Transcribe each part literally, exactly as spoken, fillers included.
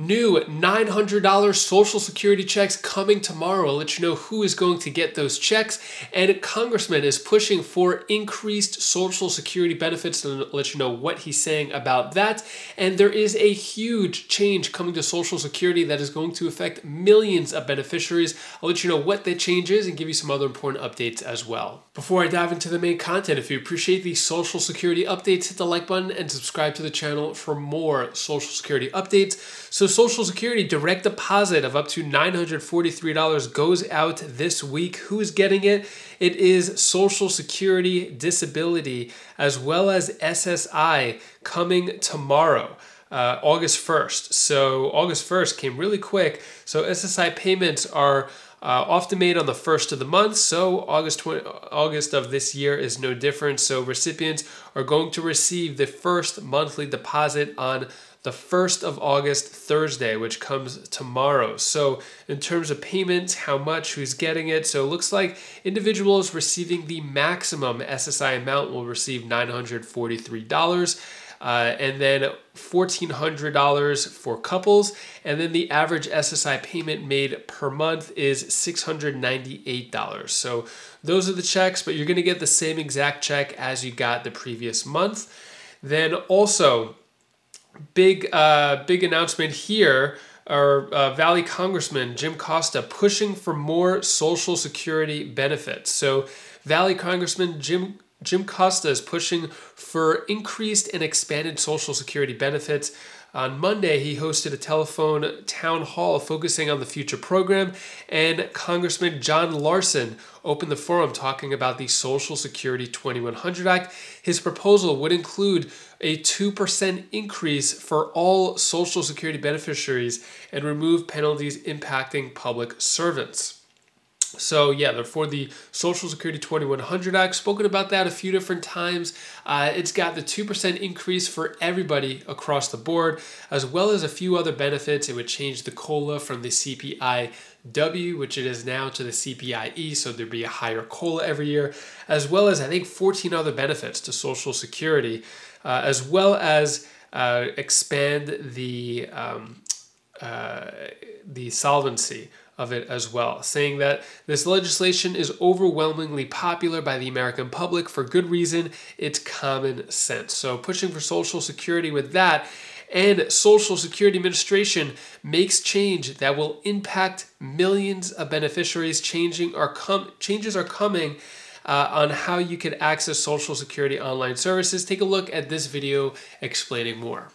New nine hundred dollar Social Security checks coming tomorrow. I'll let you know who is going to get those checks. And a congressman is pushing for increased Social Security benefits, and I'll let you know what he's saying about that. And there is a huge change coming to Social Security that is going to affect millions of beneficiaries. I'll let you know what that change is and give you some other important updates as well. Before I dive into the main content, if you appreciate the Social Security updates, hit the like button and subscribe to the channel for more Social Security updates. So Social Security direct deposit of up to nine hundred forty-three dollars goes out this week. Who's getting it? It is Social Security disability as well as S S I coming tomorrow, uh, August first. So August first came really quick. So S S I payments are Uh, often made on the first of the month, so August, twenty, August of this year is no different. So recipients are going to receive the first monthly deposit on the first of August, Thursday, which comes tomorrow. So in terms of payments, how much, who's getting it? So it looks like individuals receiving the maximum S S I amount will receive nine hundred forty-three dollars. Uh, and then fourteen hundred dollars for couples. And then the average S S I payment made per month is six hundred ninety-eight dollars. So those are the checks, but you're going to get the same exact check as you got the previous month. Then also, big, uh, big announcement here. Our uh, Valley Congressman Jim Costa pushing for more Social Security benefits. So Valley Congressman Jim Jim Costa is pushing for increased and expanded Social Security benefits. On Monday, he hosted a telephone town hall focusing on the future program, and Congressman John Larson opened the forum talking about the Social Security twenty-one hundred Act. His proposal would include a two percent increase for all Social Security beneficiaries and remove penalties impacting public servants. So yeah, therefore the Social Security twenty-one hundred Act, spoken about that a few different times. Uh, it's got the two percent increase for everybody across the board, as well as a few other benefits. It would change the COLA from the C P I W, which it is now, to the C P I E, so there'd be a higher COLA every year, as well as I think fourteen other benefits to Social Security, uh, as well as uh, expand the, um, uh, the solvency of it as well, saying that this legislation is overwhelmingly popular by the American public for good reason. It's common sense. So pushing for Social Security with that, and Social Security Administration makes change that will impact millions of beneficiaries. Changing are com changes are coming uh, on how you can access Social Security online services. Take a look at this video explaining more.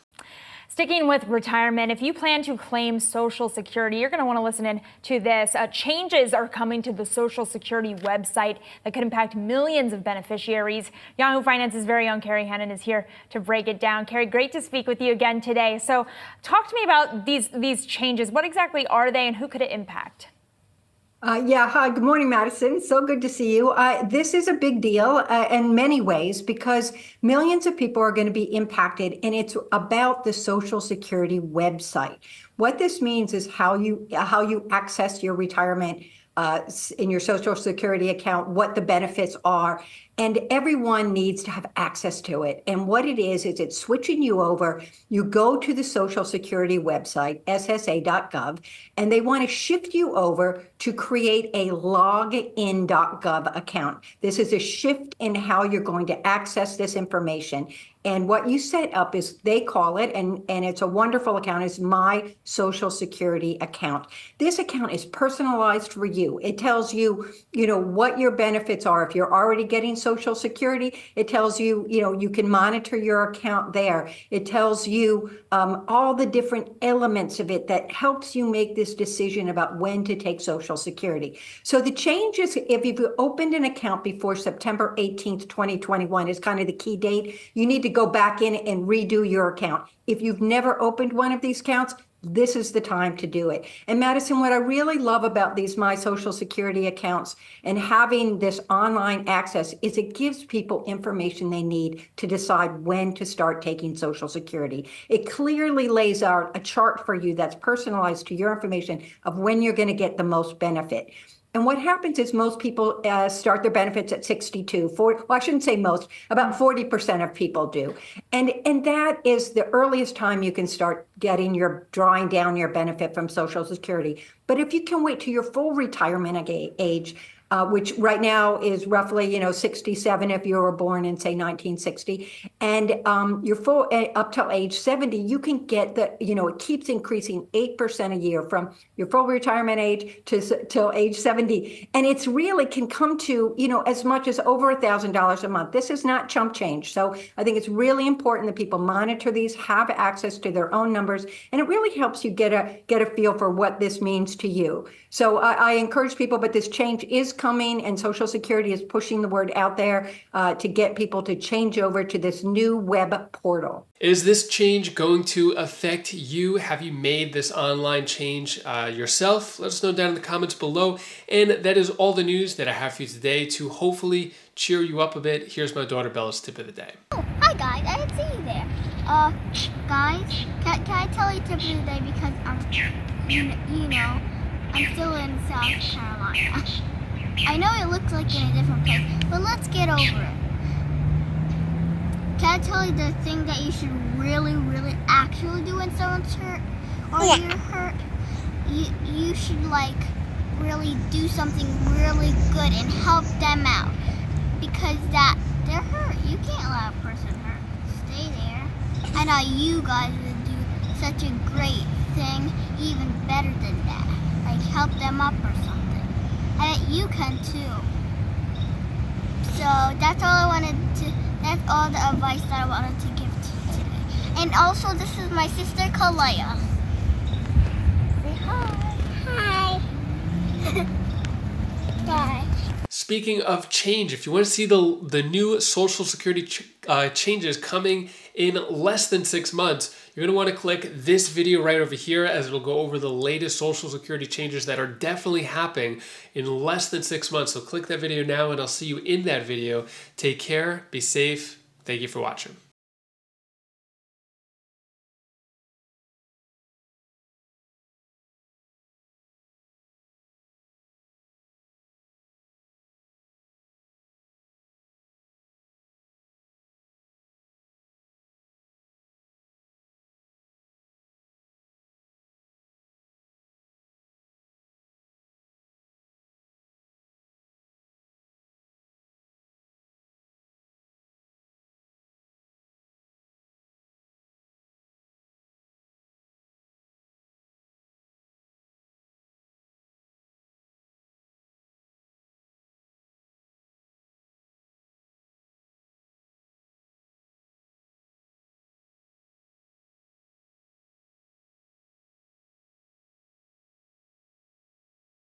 Sticking with retirement, if you plan to claim Social Security, you're going to want to listen in to this. Uh, changes are coming to the Social Security website that could impact millions of beneficiaries. Yahoo Finance's very own Carrie Hannon is here to break it down. Carrie, great to speak with you again today. So talk to me about these, these changes. What exactly are they and who could it impact? Uh, yeah, hi, good morning, Madison. So good to see you. Uh, this is a big deal uh, in many ways because millions of people are going to be impacted, and it's about the Social Security website. What this means is how you how you access your retirement uh, in your Social Security account, what the benefits are, and everyone needs to have access to it. And what it is, is it's switching you over. You go to the Social Security website, S S A dot gov, and they want to shift you over to create a login dot gov account. This is a shift in how you're going to access this information. And what you set up is, they call it, and, and it's a wonderful account, is My Social Security account. This account is personalized for you. It tells you, you know, what your benefits are. If you're already getting Social Security, it tells you, you know, you can monitor your account there. It tells you um, all the different elements of it that helps you make this decision about when to take Social Security. So the change is, if you've opened an account before September eighteenth, twenty twenty-one, is kind of the key date. You need to go back in and redo your account. If you've never opened one of these accounts, this is the time to do it. And Madison, what I really love about these My Social Security accounts and having this online access is it gives people information they need to decide when to start taking Social Security. It clearly lays out a chart for you that's personalized to your information of when you're going to get the most benefit. And what happens is most people uh, start their benefits at sixty-two, forty, well, I shouldn't say most, about forty percent of people do. And, and that is the earliest time you can start getting your, drawing down your benefit from Social Security. But if you can wait to your full retirement age, uh, which right now is roughly, you know, sixty-seven if you were born in, say, nineteen sixty, and um, your full, uh, up till age seventy, you can get the, you know, it keeps increasing eight percent a year from your full retirement age to till age seventy. And it's really can come to, you know, as much as over one thousand dollars a month. This is not chump change. So I think it's really important that people monitor these, have access to their own numbers, and it really helps you get a, get a feel for what this means to you. So I, I encourage people, but this change is coming, and Social Security is pushing the word out there uh, to get people to change over to this new web portal. Is this change going to affect you? Have you made this online change uh, yourself? Let us know down in the comments below. And that is all the news that I have for you today to hopefully cheer you up a bit. Here's my daughter Bella's tip of the day. Oh, hi guys, I didn't see you there. Uh, guys, can, can I tell you tip of the day because I'm, you know, I'm still in South Carolina. I know it looks like in a different place, but let's get over it. Can I tell you the thing that you should really, really actually do when someone's hurt or yeah. you're hurt? You, you should like really do something really good and help them out because that they're hurt. You can't let a person hurt. Stay there. I know you guys would do such a great thing, even better than that. Like help them up or something. And you can too. So that's all I wanted to, that's all the advice that I wanted to give to you today. And also this is my sister Kalaya. Say hi. Hi. Bye. Speaking of change, if you want to see the, the new Social Security ch uh, changes coming in less than six months, you're going to want to click this video right over here as it'll go over the latest Social Security changes that are definitely happening in less than six months. So click that video now and I'll see you in that video. Take care, be safe. Thank you for watching.